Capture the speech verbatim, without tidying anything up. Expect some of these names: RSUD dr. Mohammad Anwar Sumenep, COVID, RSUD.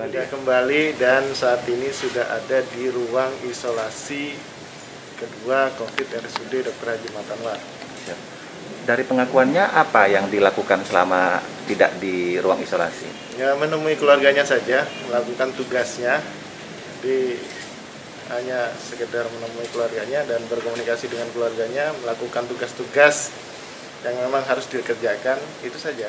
kembali. Sudah kembali dan saat ini sudah ada di ruang isolasi kedua COVID R S U D dokter Haji Mohammad Anwar. Dari pengakuannya apa yang dilakukan selama tidak di ruang isolasi? Ya, menemui keluarganya saja, melakukan tugasnya. Jadi hanya sekedar menemui keluarganya dan berkomunikasi dengan keluarganya, melakukan tugas-tugas yang memang harus dikerjakan, itu saja.